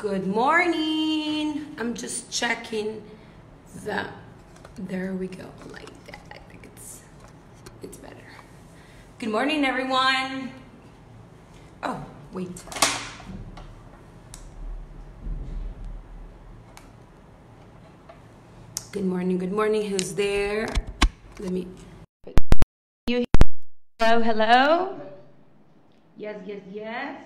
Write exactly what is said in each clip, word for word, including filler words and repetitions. Good morning. I'm just checking the, there we go, like that. I think it's, it's better. Good morning, everyone. Oh, wait. Good morning, good morning, who's there? Let me, you hello, hello? Yes, yes, yes.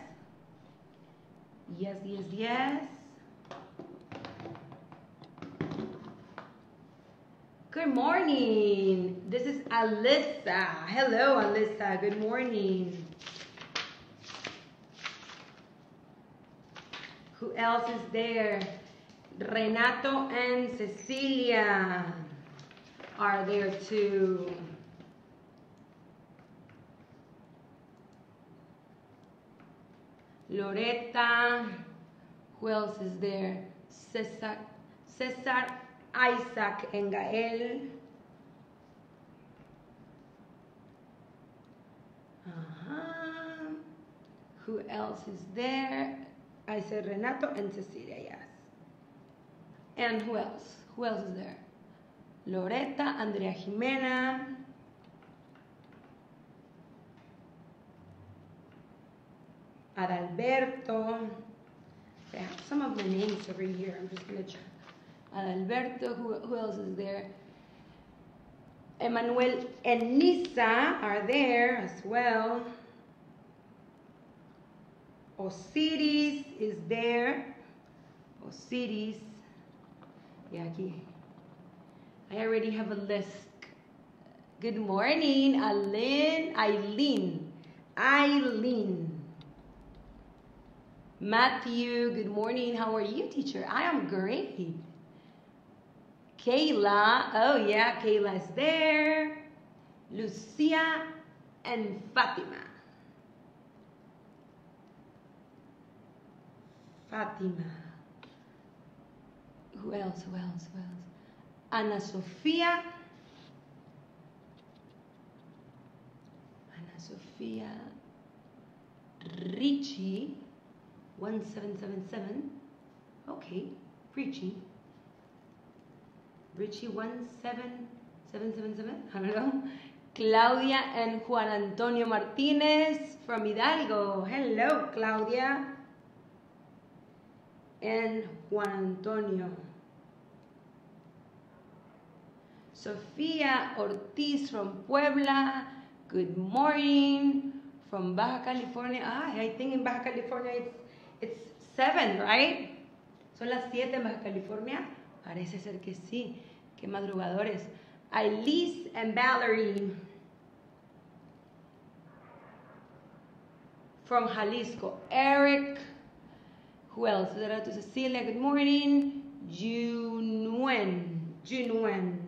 Yes, yes, yes. Good morning. This is Alyssa. Hello, Alyssa. Good morning. Who else is there? Renato and Cecilia are there too. Loretta, who else is there? Cesar, Cesar, Isaac, and Gael. Uh-huh. Who else is there? I said Renato and Cecilia, yes. And who else? Who else is there? Loretta, Andrea Jimena. Adalberto. Okay, I have some of the names over here. I'm just gonna check. Adalberto, who, who else is there? Emmanuel and Nisa are there as well. Osiris is there. Osiris. Yaki. I already have a list. Good morning, Aileen. Aileen. Aileen. Matthew, good morning. How are you, teacher? I am great. Kayla, oh yeah, Kayla is there. Lucia and Fatima. Fatima. Who else, who else, who else? Ana Sofia. Ana Sofia. Richie. one seven seven seven. Okay, Richie. Richie one seven seven seven seven. I don't know. Claudia and Juan Antonio Martinez from Hidalgo. Hello, Claudia. And Juan Antonio. Sofia Ortiz from Puebla. Good morning. From Baja California. Ah, I think in Baja California it's It's seven, right? Son las siete en Baja California. Parece ser que sí. Qué madrugadores. Elise and Valerie. From Jalisco. Eric. Who else? Zerato Cecilia. Good morning. Junwen. Junwen.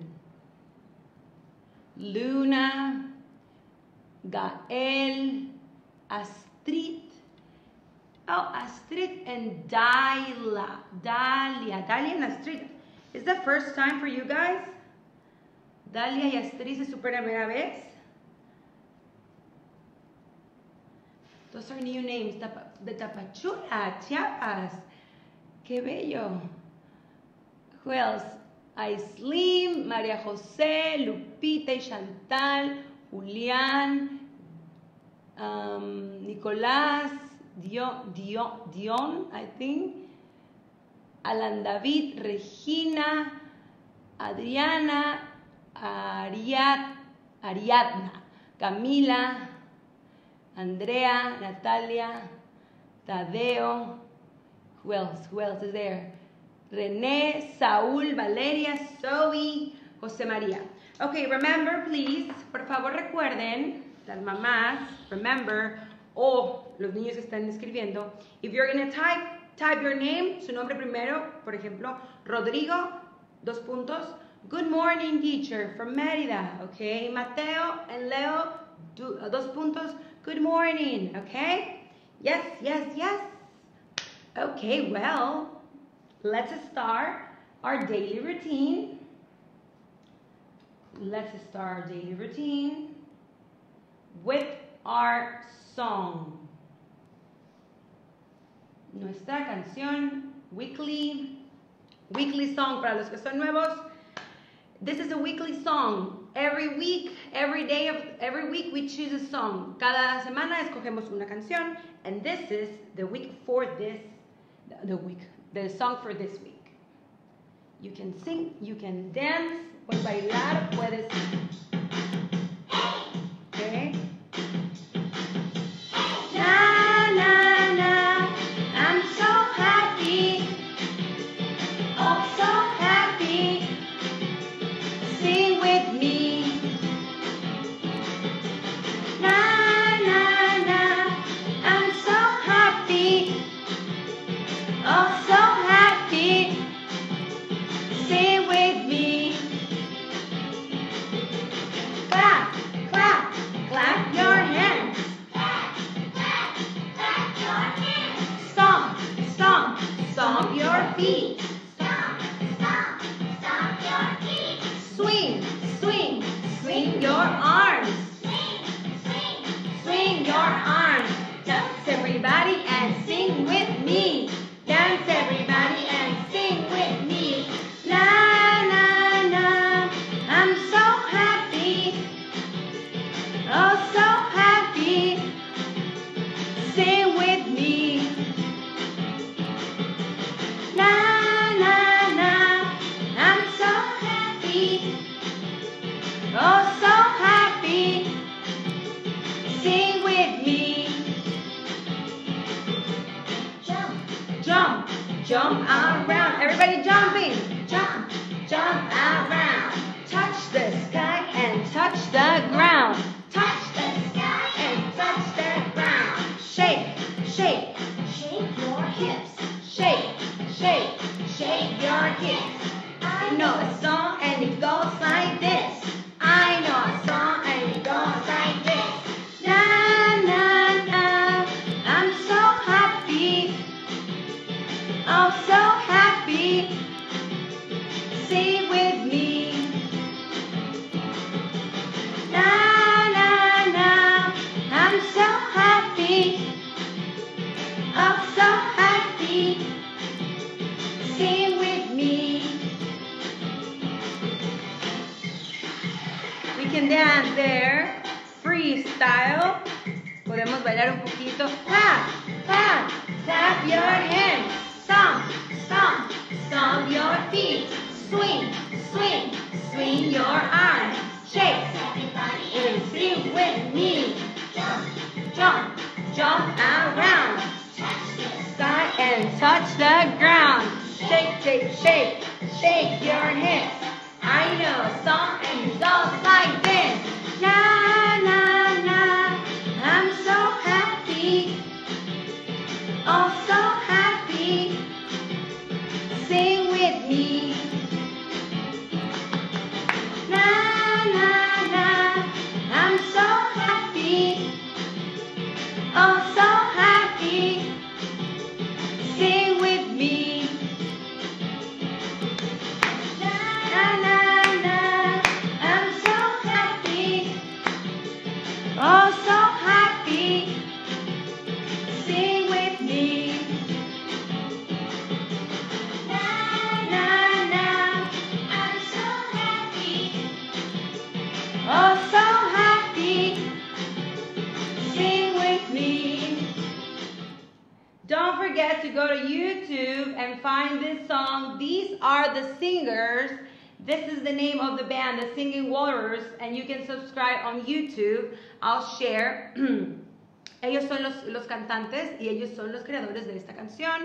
Luna. Gael. Astrid. Oh, Astrid and Dalia, Dalia, Dalia and Astrid. Is that first time for you guys? Dalia y Astrid se supera primera vez. Those are new names. The Tapachula, Chiapas. Que bello. Who else? Aislim, Maria Jose, Lupita y Chantal, Julián, um, Nicolás. Dion, Dion, Dion, I think. Alan David, Regina, Adriana, Ariad, Ariadna, Camila, Andrea, Natalia, Tadeo. Who else? Who else is there? Renee, Saúl, Valeria, Zoe, Jose Maria. Okay, remember, please. Por favor, recuerden, las mamás, remember. O los niños que están escribiendo. If you're going to type, type your name, su nombre primero, por ejemplo, Rodrigo, dos puntos. Good morning, teacher, from Mérida, okay? Mateo and Leo, dos puntos. Good morning, okay? Yes, yes, yes. Okay, well, let's start our daily routine. Let's start our daily routine with our song. Nuestra canción weekly, weekly song para los que son nuevos. This is a weekly song. Every week, every day of every week we choose a song. Cada semana escogemos una canción, and this is the week for this the week, the song for this week. You can sing, you can dance, puedes bailar, puedes. Okay. And you can subscribe on YouTube. I'll share. Ellos son los, los cantantes y ellos son los creadores de esta canción.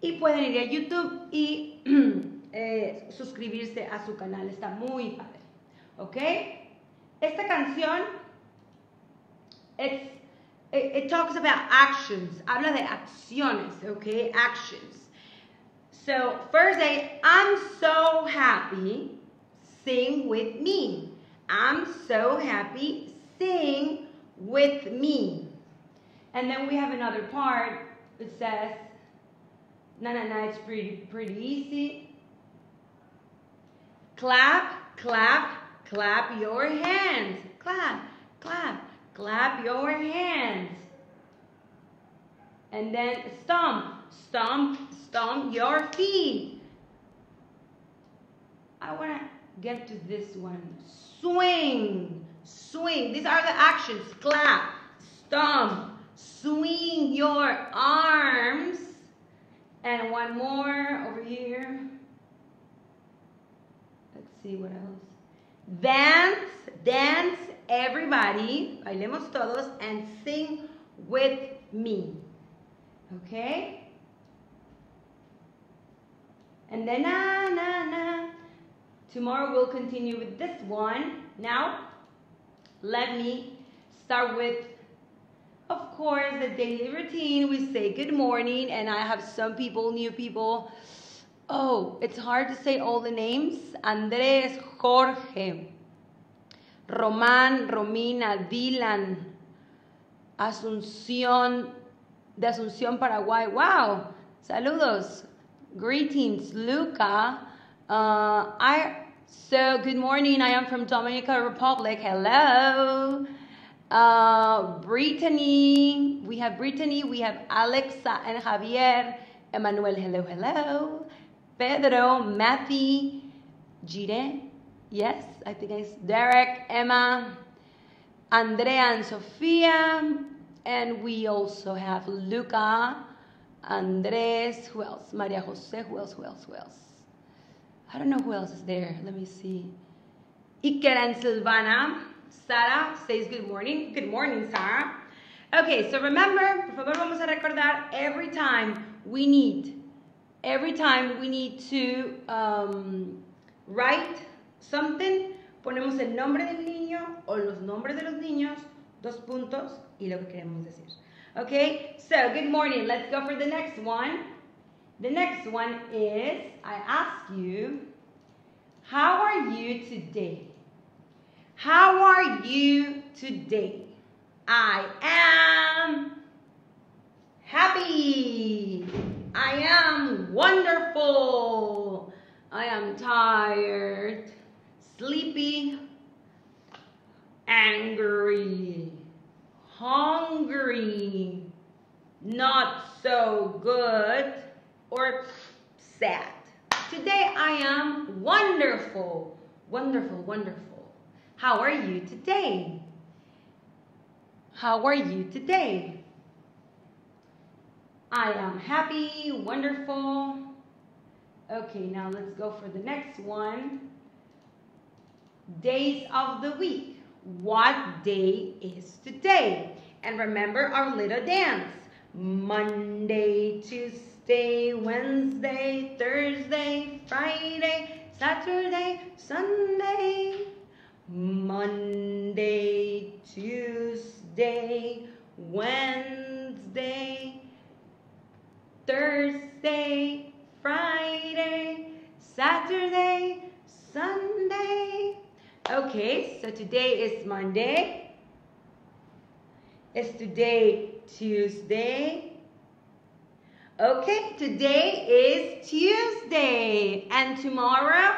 Y pueden ir a YouTube y eh, suscribirse a su canal. Está muy padre. ¿Ok? Esta canción, it's, it, it talks about actions. Habla de acciones. ¿Ok? Actions. So, first day, I'm so happy. Sing with me. I'm so happy. Sing with me. And then we have another part. It says, na na na, it's pretty, pretty easy. Clap, clap, clap your hands. Clap, clap, clap your hands. And then stomp, stomp, stomp your feet. I want to get to this one. Swing, swing. These are the actions. Clap, stomp, swing your arms. And one more over here. Let's see what else. Dance, dance, everybody. Bailemos todos and sing with me. Okay? And then na na na. Tomorrow we'll continue with this one. Now, let me start with, of course, the daily routine. We say good morning, and I have some people, new people. Oh, it's hard to say all the names. Andres, Jorge, Roman, Romina, Dylan, Asunción, de Asunción, Paraguay. Wow, saludos, greetings, Luca. Uh, I, so good morning, I am from Dominican Republic, hello. Uh, Brittany, we have Brittany, we have Alexa and Javier, Emmanuel, hello, hello. Pedro, Matthew, Jire, yes, I think it's Derek, Emma, Andrea and Sofia, and we also have Luca, Andres, who else? Maria Jose, who else, who else, who else? I don't know who else is there. Let me see. Iker and Silvana. Sara says good morning. Good morning, Sara. Okay, so remember, por favor, vamos a recordar every time we need, every time we need to um, write something, ponemos el nombre del niño o los nombres de los niños, dos puntos, y lo que queremos decir. Okay, so good morning. Let's go for the next one. The next one is, I ask you, how are you today? How are you today? I am happy. I am wonderful. I am tired, sleepy, angry, hungry, not so good, or sad. Today I am wonderful, wonderful, wonderful. How are you today? How are you today? I am happy, wonderful. Okay, now let's go for the next one. Days of the week. What day is today? And remember our little dance. Monday, Tuesday, Wednesday, Thursday, Friday, Saturday, Sunday, Monday, Tuesday, Wednesday, Thursday, Friday, Saturday, Sunday. Okay, so today is Monday. Is today Tuesday? Okay, today is Tuesday, and tomorrow,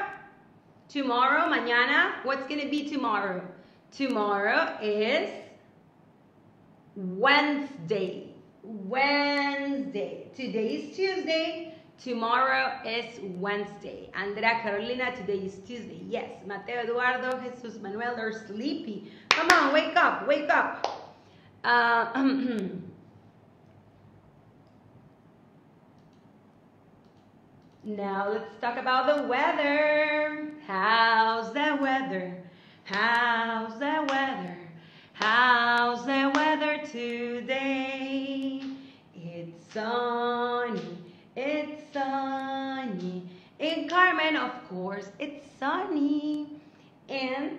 tomorrow, mañana, what's going to be tomorrow? Tomorrow is Wednesday, Wednesday. Today is Tuesday, tomorrow is Wednesday. Andrea, Carolina, today is Tuesday, yes. Mateo, Eduardo, Jesus, Manuel are sleepy. Come on, wake up, wake up. Uh, Now let's talk about the weather. How's the weather? How's the weather? How's the weather today? It's sunny. It's sunny. In Carmen, of course, it's sunny. And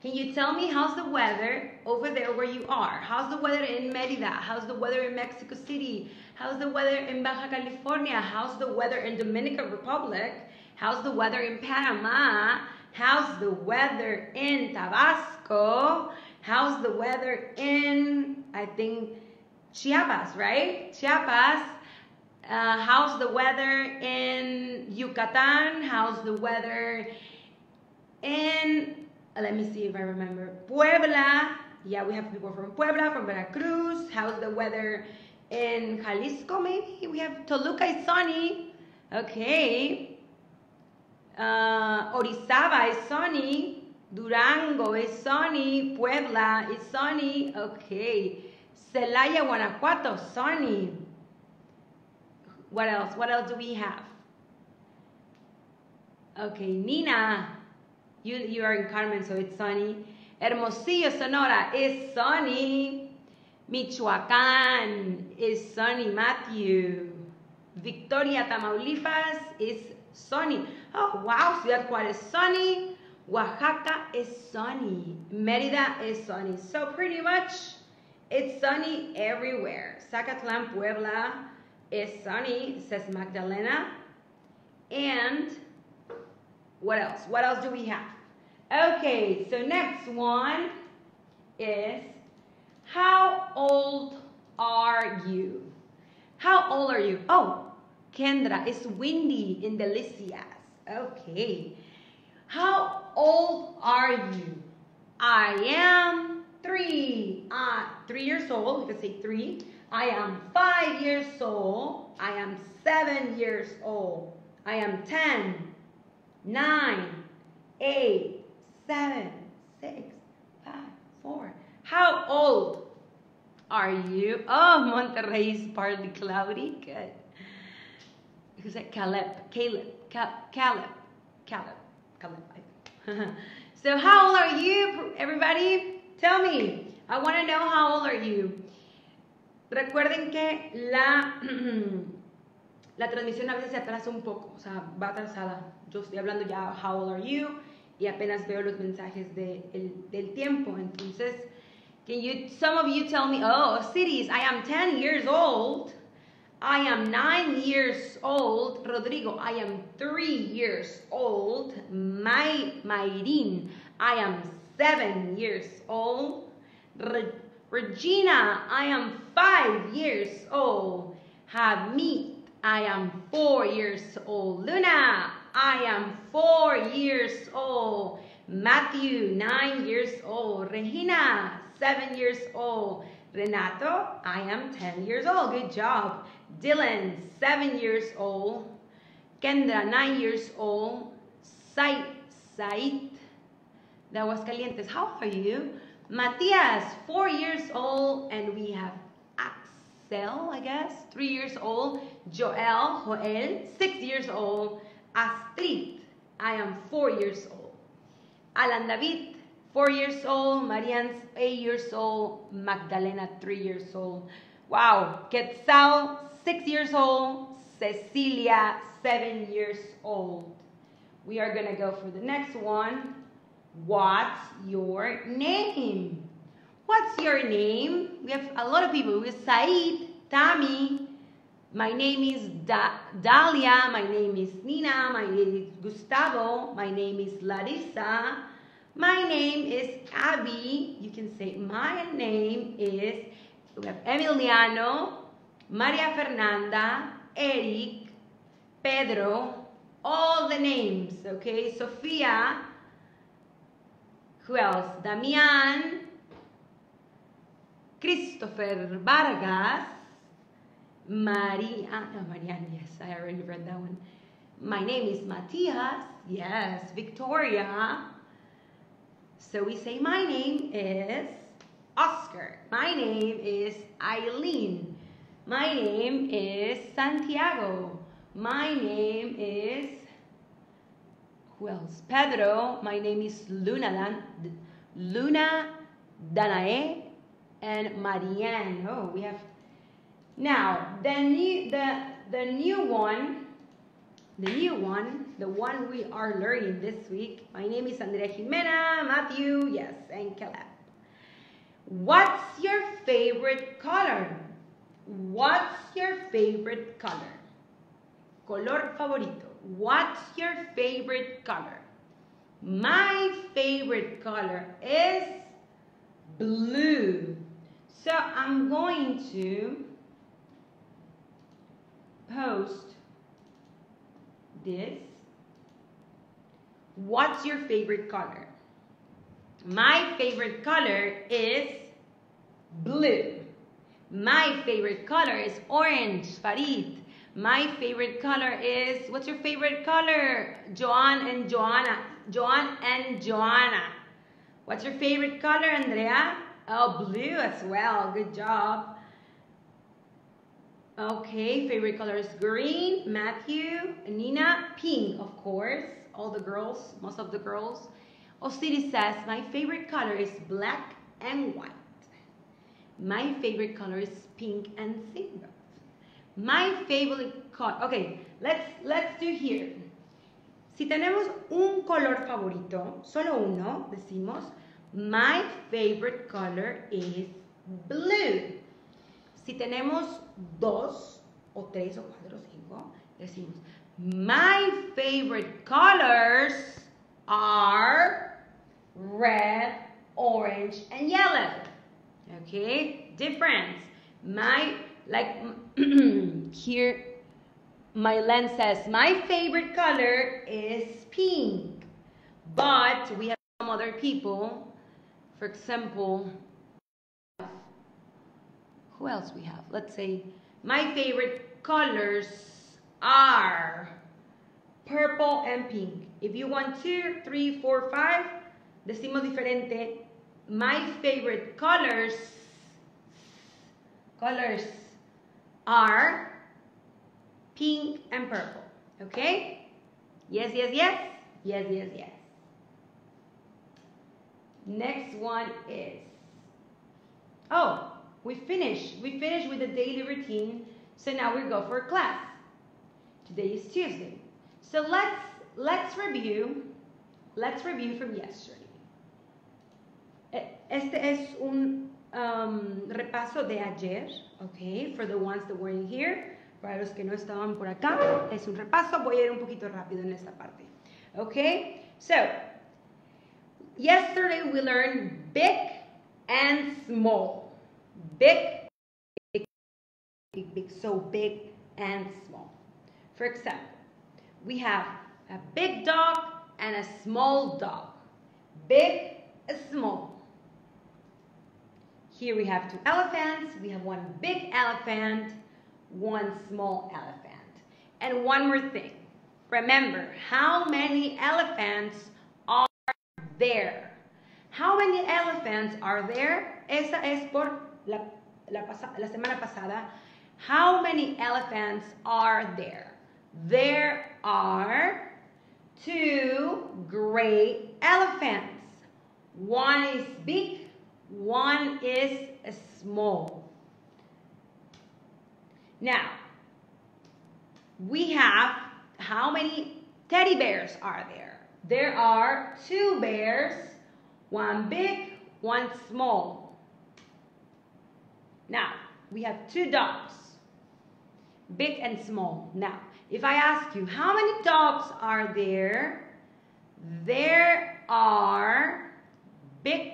can you tell me how's the weather over there where you are? How's the weather in Merida? How's the weather in Mexico City? How's the weather in Baja California? How's the weather in Dominican Republic? How's the weather in Panama? How's the weather in Tabasco? How's the weather in, I think, Chiapas, right? Chiapas. Uh, how's the weather in Yucatan? How's the weather in, let me see if I remember, Puebla. Yeah, we have people from Puebla, from Veracruz. How's the weather in Jalisco, maybe we have Toluca is sunny. Okay. Uh, Orizaba is sunny. Durango is sunny. Puebla is sunny. Okay. Celaya, Guanajuato, sunny. What else? What else do we have? Okay, Nina, you, you are in Carmen, so it's sunny. Hermosillo, Sonora is sunny. Michoacán is sunny, Matthew. Victoria, Tamaulipas is sunny. Oh, wow, Ciudad Juárez is sunny. Oaxaca is sunny. Mérida is sunny. So pretty much it's sunny everywhere. Zacatlán, Puebla is sunny, says Magdalena. And what else? What else do we have? Okay, so next one is, how old are you? How old are you? Oh, Kendra, it's windy in Delicias. Okay. How old are you? I am three. Uh, three years old. You can say three. I am five years old. I am seven years old. I am ten. Nine, eight, seven, six, five, four. How old are you? Oh, Monterrey is partly cloudy. Good. Who's that? Caleb. Caleb. Caleb. Caleb. Caleb. Caleb. So, how old are you, everybody? Tell me. I want to know how old are you. Recuerden que la la transmisión a veces se atrasa un poco, o sea, va atrasada. Yo estoy hablando ya, how old are you? Y apenas veo los mensajes de, el, del tiempo. Entonces, can you, some of you tell me, oh, cities, I am ten years old. I am nine years old. Rodrigo, I am three years old. My, Mayrin, I am seven years old. Re, Regina, I am five years old. Hamid, I am four years old. Luna, I am four years old. Matthew, nine years old. Regina, seven years old. Renato, I am ten years old. Good job. Dylan, seven years old. Kendra, nine years old. Said, Said, de Aguascalientes, how old are you? Matias, four years old. And we have Axel, I guess, three years old. Joel, Joel, six years old. Astrid, I am four years old. Alan David, four years old. Marianne's eight years old. Magdalena, three years old. Wow. Quetzal, six years old. Cecilia, seven years old. We are going to go for the next one. What's your name? What's your name? We have a lot of people. We have Said, Tammy. My name is da Dalia, my name is Nina, my name is Gustavo, my name is Larissa, my name is Abby, you can say my name is, we have Emiliano, Maria Fernanda, Eric, Pedro, all the names, okay, Sofia, who else, Damian, Christopher Vargas, Maria, oh, Marianne, yes, I already read that one. My name is Matias, yes, Victoria. So we say, my name is Oscar. My name is Eileen. My name is Santiago. My name is, who else? Pedro. My name is Luna, Luna Danae, and Marianne. Oh, we have. Now, the new, the, the new one, the new one, the one we are learning this week. My name is Andrea Jimena, Matthew, yes, and Caleb. What's your favorite color? What's your favorite color? Color favorito. What's your favorite color? My favorite color is blue. So I'm going to post this. What's your favorite color? My favorite color is blue. My favorite color is orange, Farid. My favorite color is, what's your favorite color? Joan and Joanna. Joan and Joanna. What's your favorite color, Andrea? Oh, blue as well. Good job. Okay, favorite color is green. Matthew, Nina, pink, of course. All the girls, most of the girls. Osiris says, my favorite color is black and white. My favorite color is pink and silver. My favorite color. Okay, let's let's do here. Si tenemos un color favorito, solo uno, decimos, my favorite color is blue. Si tenemos dos, o tres, o cuatro, o cinco, decimos, my favorite colors are red, orange, and yellow. Okay, difference. My, like, here, my lens says, my favorite color is pink. But we have some other people, for example, who else we have? Let's say, my favorite colors are purple and pink. If you want two, three, four, five, decimos diferente. My favorite colors colors are pink and purple. Okay? Yes, yes, yes. Yes, yes, yes. Next one is, oh, we finished. We finished with the daily routine. So now we go for class. Today is Tuesday. So let's let's review. Let's review from yesterday. Este es un um, repaso de ayer, okay, for the ones that were in here. Para los que no estaban por acá, es un repaso. Voy a ir un poquito rápido en esta parte. Okay, so, yesterday we learned big and small. Big, big, big, big, so big and small. For example, we have a big dog and a small dog. Big, small. Here we have two elephants. We have one big elephant, one small elephant. And one more thing. Remember, how many elephants are there? How many elephants are there? Esa es por la, la, la semana pasada. How many elephants are there? There are two gray elephants. One is big, one is small. Now, we have, how many teddy bears are there? There are two bears, one big, one small. Now, we have two dogs, big and small. Now, if I ask you, how many dogs are there? There are big,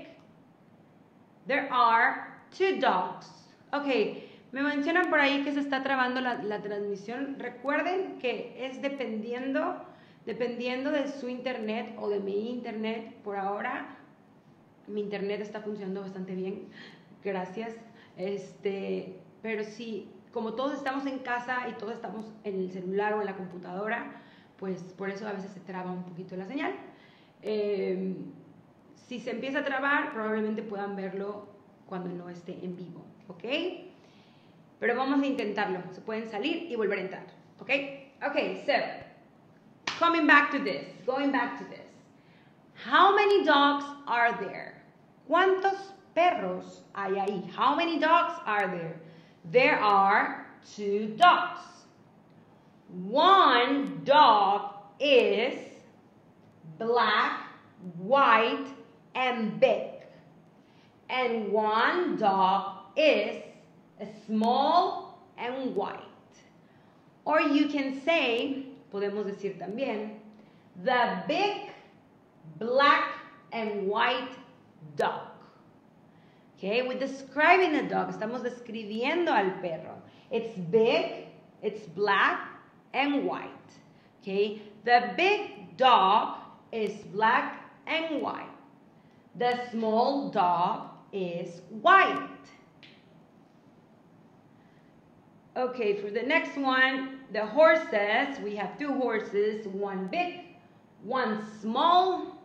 there are two dogs. Okay, me mencionan por ahí que se está trabando la, la transmisión. Recuerden que es dependiendo, dependiendo de su internet o de mi internet. Por ahora, mi internet está funcionando bastante bien. Gracias. Este, pero si, como todos estamos en casa y todos estamos en el celular o en la computadora, pues por eso a veces se traba un poquito la señal. Eh, Si se empieza a trabar, probablemente puedan verlo cuando no esté en vivo, ¿ok? Pero vamos a intentarlo. Se pueden salir y volver a entrar, ¿ok? Okay, so, coming back to this, going back to this. How many dogs are there? ¿Cuántos perros hay ahí? How many dogs are there? There are two dogs. One dog is black, white, and big, and one dog is small and white. Or you can say, podemos decir también, the big, black, and white dog. Okay, we're describing a dog. Estamos describiendo al perro. It's big, it's black, and white. Okay, the big dog is black and white. The small dog is white. Okay, for the next one, the horses, we have two horses, one big, one small.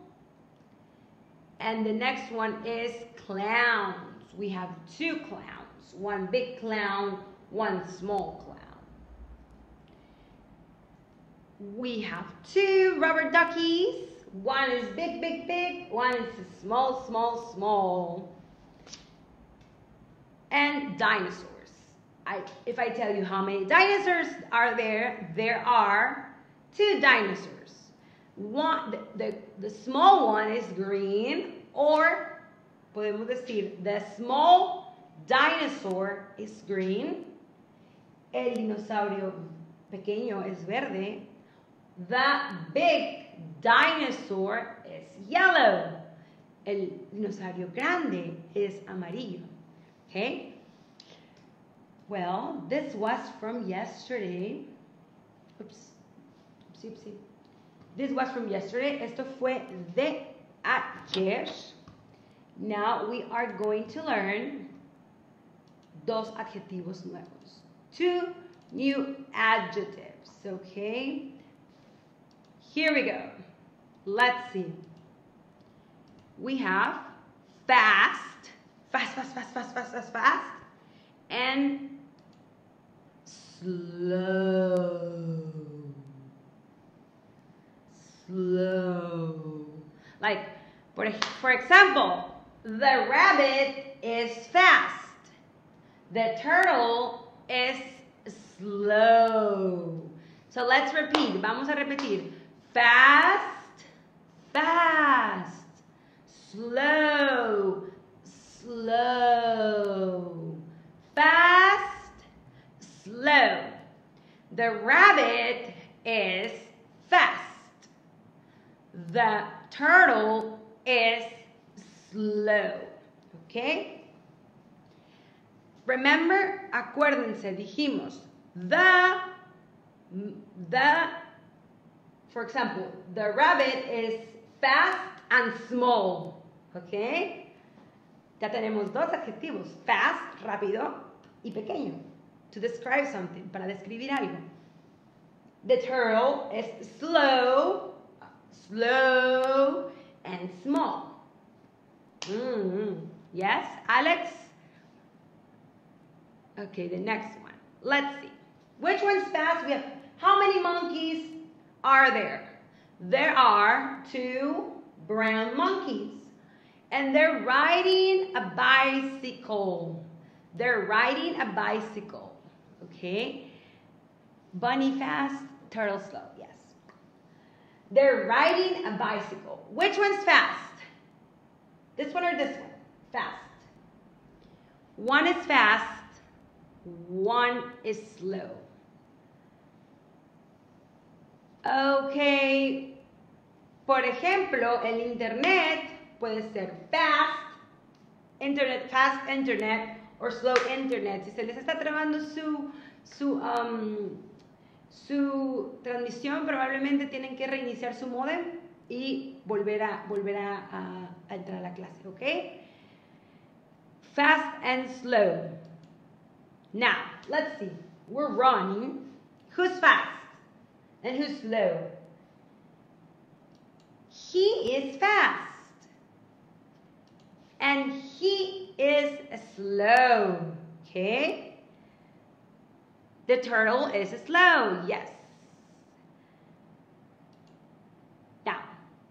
And the next one is clowns. We have two clowns, one big clown, one small clown. We have two rubber duckies. One is big, big, big. One is small, small, small. And dinosaurs. I, if I tell you how many dinosaurs are there, there are two dinosaurs. One, the, the, the small one is green, or podemos decir, the small dinosaur is green. El dinosaurio pequeño es verde. The big dinosaur is yellow. El dinosaurio grande es amarillo. Okay? Well, this was from yesterday. Oops. Oopsie, oopsie. This was from yesterday. Esto fue de ayer. Now we are going to learn dos adjetivos nuevos. Two new adjectives. Okay? Here we go. Let's see. We have fast, fast, fast, fast, fast, fast, fast, fast, and slow, slow. Like, for, for example, the rabbit is fast. The turtle is slow. So let's repeat. Vamos a repetir. Fast, fast, slow, slow, fast, slow. The rabbit is fast. The turtle is slow. Okay? Remember, acuérdense, dijimos, the, the, for example, the rabbit is fast and small. Okay? Ya tenemos dos adjetivos. Fast, rápido, y pequeño. To describe something, para describir algo. The turtle is slow, slow, and small. Mm-hmm. Yes, Alex? Okay, the next one. Let's see. Which one's fast? We have how many monkeys are there? There are two brown monkeys, and they're riding a bicycle. They're riding a bicycle. Okay? Bunny fast, turtle slow. Yes. They're riding a bicycle. Which one's fast? This one or this one? Fast. One is fast, one is slow. Okay, por ejemplo, el internet puede ser fast internet, fast internet, or slow internet. Si se les está trabando su, su, um, su transmisión, probablemente tienen que reiniciar su modem y volver a, volver a, a, a entrar a la clase, ¿ok? Fast and slow. Now, let's see. We're running. Who's fast? And who's slow? He is fast. And he is slow. Okay? The turtle is slow. Yes. Now,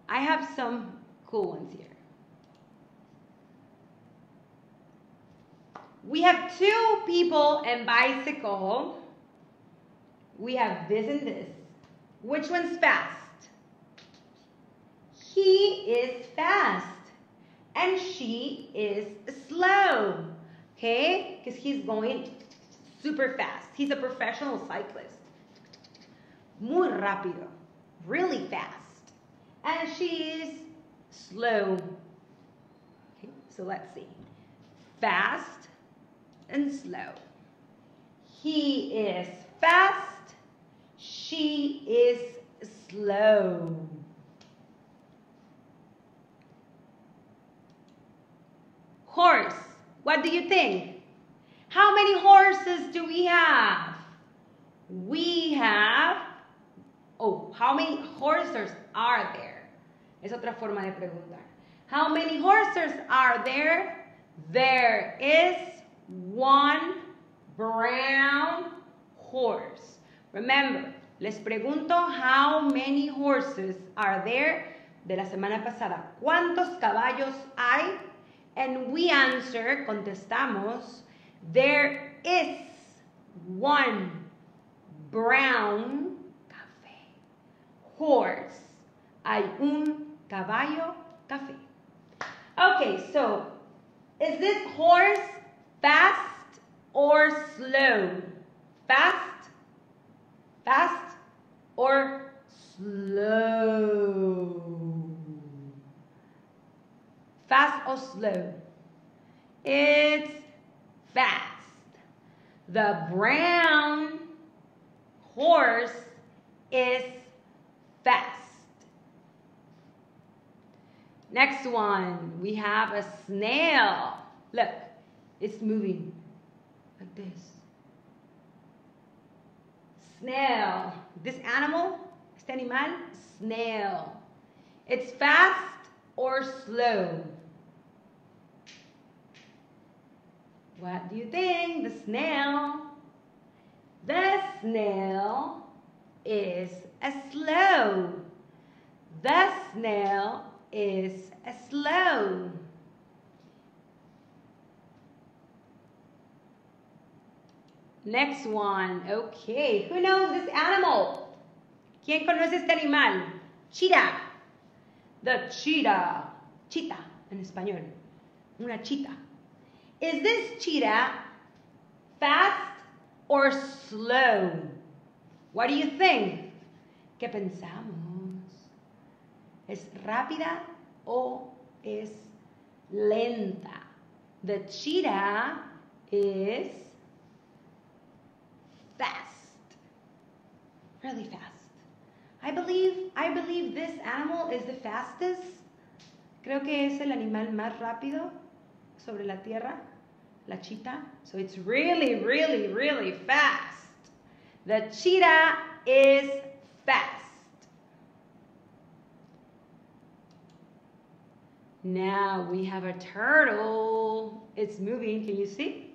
I have some cool ones here. We have two people and bicycle. We have this and this. Which one's fast? He is fast and she is slow. Okay? Because he's going super fast. He's a professional cyclist. Muy rápido. Really fast. And she is slow. Okay? So let's see. Fast and slow. He is fast. She is slow. Horse. What do you think? How many horses do we have? We have, oh, how many horses are there? Es otra forma de preguntar. How many horses are there? There is one brown horse. Remember, les pregunto how many horses are there de la semana pasada. ¿Cuántos caballos hay? And we answer, contestamos, there is one brown café. Horse. Hay un caballo café. Okay, so, is this horse fast or slow? Fast, fast or slow? Fast or slow? It's fast. The brown horse is fast. Next one, we have a snail. Look, it's moving like this. Snail. This animal, este animal, snail. It's fast or slow? What do you think? The snail. The snail is a slow. The snail is a slow. Next one. Okay, who knows this animal? ¿Quién conoce este animal? Cheetah. The cheetah. Cheetah en español. Una cheetah. Is this cheetah fast or slow? What do you think? ¿Qué pensamos? ¿Es rápida o es lenta? The cheetah is fast. Really fast. I believe, I believe this animal is the fastest. Creo que es el animal más rápido sobre la tierra, la cheetah. So it's really, really, really fast. The cheetah is fast. Now we have a turtle. It's moving. Can you see?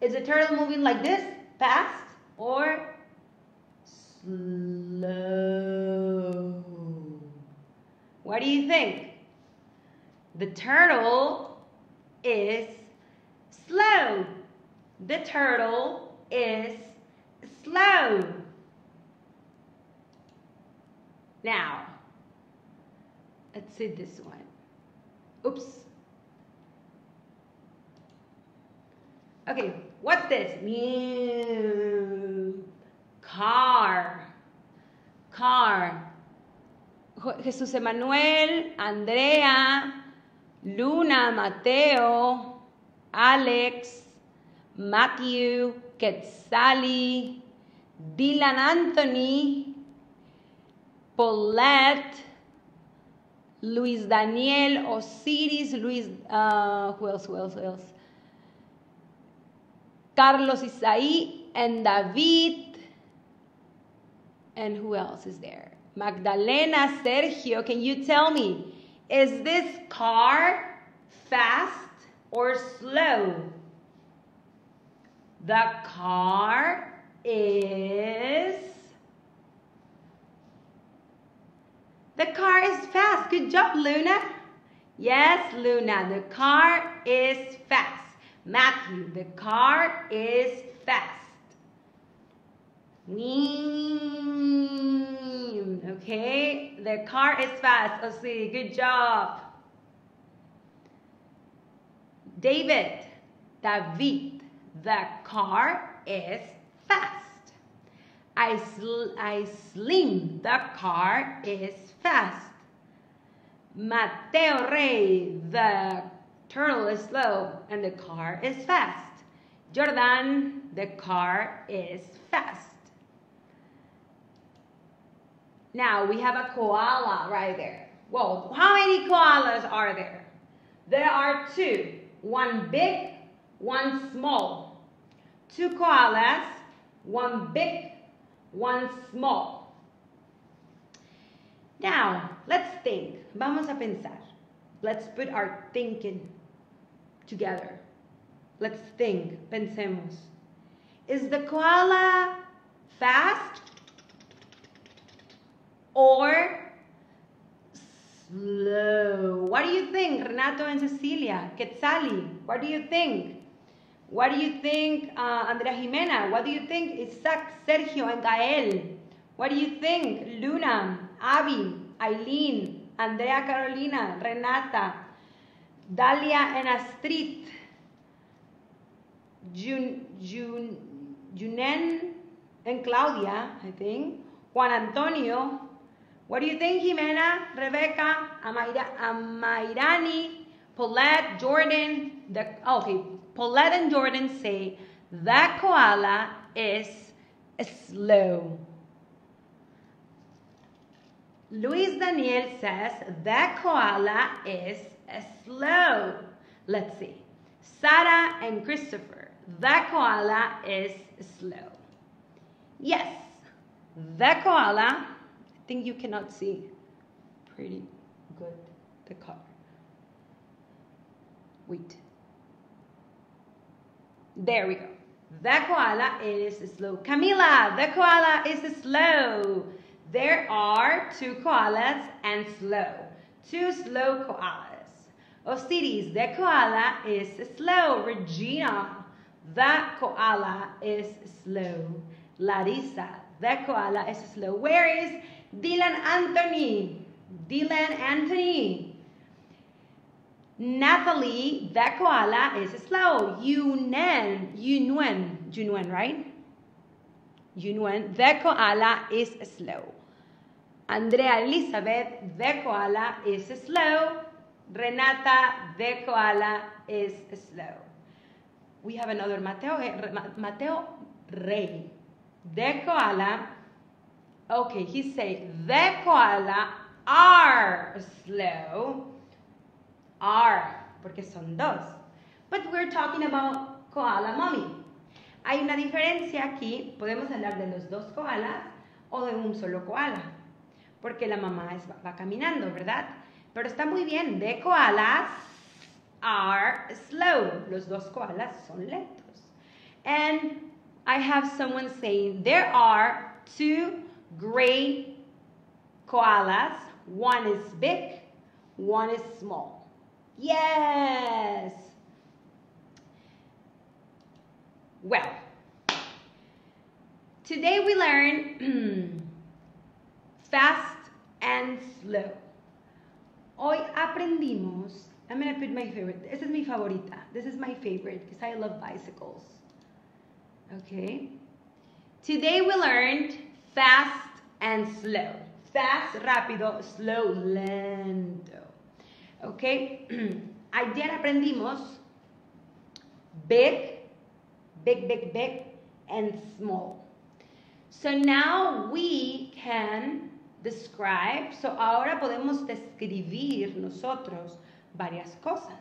Is the turtle moving like this? Fast or slow? What do you think? The turtle is slow. The turtle is slow. Now, let's see this one. Oops. Okay, what's this? Mew. Car. Car. Jesús Emanuel, Andrea, Luna, Mateo, Alex, Matthew, Quetzali, Dylan Anthony, Paulette, Luis Daniel, Osiris, Luis, uh, who else, who else, who else? Carlos Isaí, and David, and who else is there? Magdalena, Sergio, can you tell me, is this car fast or slow? The car is The car is fast. Good job, Luna. Yes, Luna, the car is fast. Matthew, the car is fast. Okay, the car is fast. Osiri, good job. David, David, the car is fast. I, sl I sling, the car is fast. Mateo Rey, the turtle is slow and the car is fast. Jordan, the car is fast. Now we have a koala right there. Well, how many koalas are there? There are two, one big, one small. Two koalas, one big, one small. Now, let's think. Vamos a pensar. Let's put our thinking together. Let's think. Pensemos. Is the koala fast or slow? What do you think, Renato and Cecilia? Quetzali, what do you think? What do you think, uh, Andrea Jimena? What do you think, Isaac, Sergio, and Gael? What do you think, Luna, Abby, Aileen, Andrea Carolina, Renata, Dalia, and Astrid? Jun, Jun, Junen and Claudia, I think. Juan Antonio. What do you think, Jimena, Rebecca, Amaira, Amairani, Paulette, Jordan? The, okay, Paulette and Jordan say that koala is slow. Luis Daniel says that koala is slow. Let's see. Sarah and Christopher, that koala is slow. Yes, that koala, I think you cannot see pretty good the color. Wait. There we go. That koala is slow. Camila, the koala is slow. There are two koalas and slow. Two slow koalas. Osiris, the koala is slow. Regina, the koala is slow. Larissa, the koala is slow. Where is Dylan Anthony? Dylan Anthony. Natalie, the koala is slow. Yunwen, Yunwen, Yunwen, right? Yunwen, the koala is slow. Andrea Elizabeth, the koala is slow. Renata, the koala is slow. We have another Mateo, Mateo Rey. The koala, okay, he say the koala are slow. Are, porque son dos. But we're talking about koala mommy. Hay una diferencia aquí. Podemos hablar de los dos koalas o de un solo koala. Porque la mamá es, va, va caminando, ¿verdad? Pero está muy bien. The koalas are slow. Los dos koalas son lentos. And I have someone saying, there are two gray koalas. One is big, one is small. Yes. Well, today we learn fast and slow. Hoy aprendimos, I'm going to put my favorite, this is mi favorita, this is my favorite because I love bicycles. Okay, today we learned fast and slow. Fast, rápido, slow, lento. Okay, ayer aprendimos big, big, big, big, and small. So now we can describe, so ahora podemos describir nosotros varias cosas.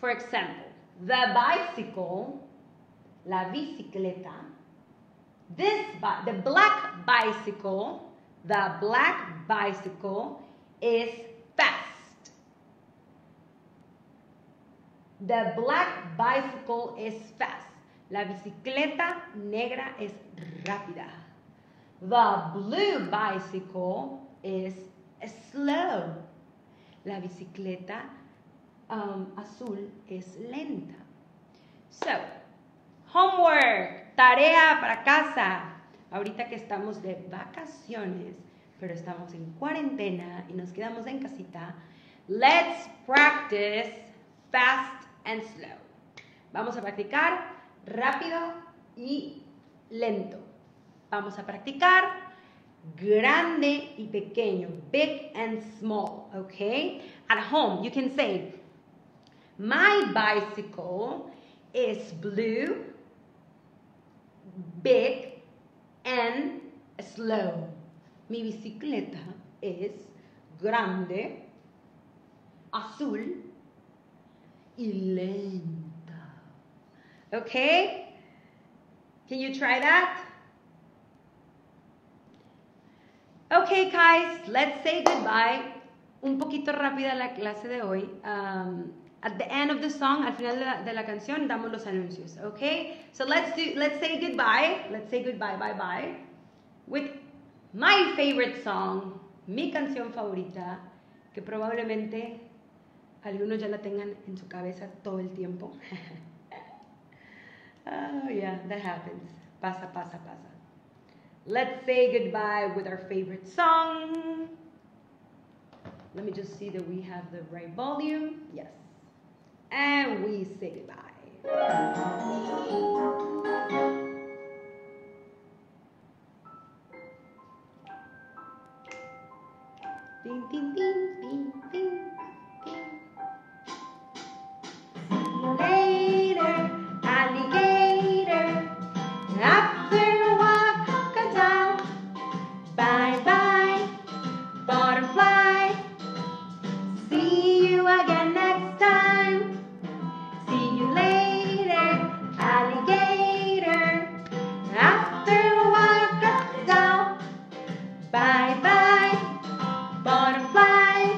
For example, the bicycle, la bicicleta, this, the black bicycle, the black bicycle is fast. The black bicycle is fast. La bicicleta negra es rápida. The blue bicycle is slow. La bicicleta um, azul es lenta. So, homework, tarea para casa. Ahorita que estamos de vacaciones, pero estamos en cuarentena y nos quedamos en casita, let's practice fast and slow. Vamos a practicar rápido y lento. Vamos a practicar grande y pequeño, big and small, okay? At home, you can say, my bicycle is blue, big, and slow. Mi bicicleta es grande, azul y lenta. Okay? Can you try that? Okay, guys, let's say goodbye. Un poquito rápida la clase de hoy. Um, at the end of the song, al final de la, de la canción, damos los anuncios. Okay? So let's do. Let's say goodbye. Let's say goodbye, bye, bye. With my favorite song, mi canción favorita, que probablemente algunos ya la tengan en su cabeza todo el tiempo. Oh yeah, that happens. Pasa, pasa, pasa. Let's say goodbye with our favorite song. Let me just see that we have the right volume. Yes. And we say goodbye. Ding, ding, ding, ding, ding, ding. See you later, alligator. After a walk, crocodile. Bye bye, butterfly. See you again next time. See you later, alligator. After a walk, crocodile. Bye bye, butterfly.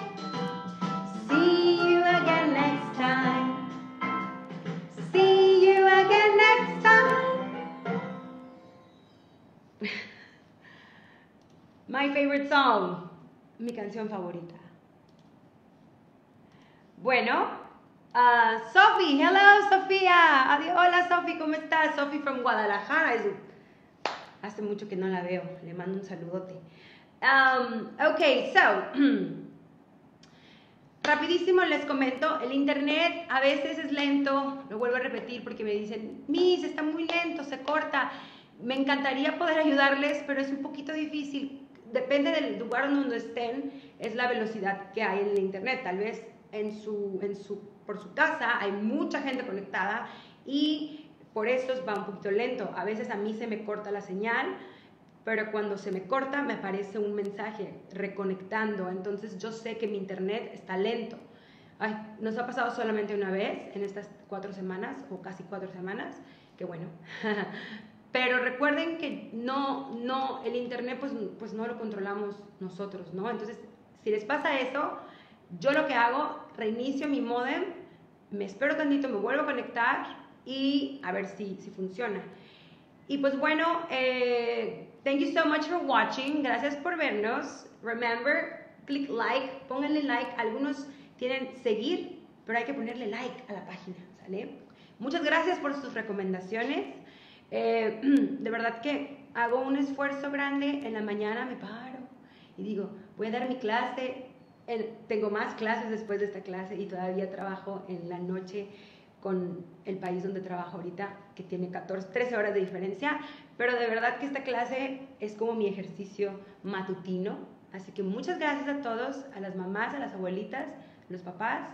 See you again next time. See you again next time. My favorite song. Mi canción favorita. Bueno, uh, Sophie. Hello, Sofía. Adiós. Hola, Sophie. ¿Cómo estás? Sophie from Guadalajara. Hace mucho que no la veo. Le mando un saludote. Um, okay, so, rapidísimo les comento, el internet a veces es lento, lo vuelvo a repetir porque me dicen, Miss, está muy lento, se corta, me encantaría poder ayudarles, pero es un poquito difícil, depende del lugar donde estén, es la velocidad que hay en el internet, tal vez en su, en su, por su casa hay mucha gente conectada y por eso va un poquito lento, a veces a mí se me corta la señal, pero cuando se me corta me aparece un mensaje reconectando, entonces yo sé que mi internet está lento. Ay, nos ha pasado solamente una vez en estas cuatro semanas, o casi cuatro semanas, que bueno. Pero recuerden que no, no, el internet pues, pues no lo controlamos nosotros, ¿no? Entonces, si les pasa eso, yo lo que hago, reinicio mi módem, me espero tantito, me vuelvo a conectar y a ver si, si funciona. Y pues bueno, eh, thank you so much for watching. Gracias por vernos. Remember, click like, pónganle like. Algunos tienen seguir, pero hay que ponerle like a la página, ¿sale? Muchas gracias por sus recomendaciones. Eh, de verdad que hago un esfuerzo grande. En la mañana me paro y digo, voy a dar mi clase. Tengo más clases después de esta clase y todavía trabajo en la noche con el país donde trabajo ahorita, que tiene catorce, trece horas de diferencia, pero de verdad que esta clase es como mi ejercicio matutino, así que muchas gracias a todos, a las mamás, a las abuelitas, a los papás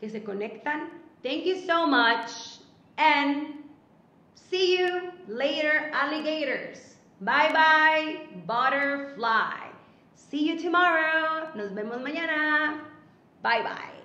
que se conectan. Thank you so much, and see you later, alligators. Bye bye, butterfly. See you tomorrow. Nos vemos mañana. Bye bye.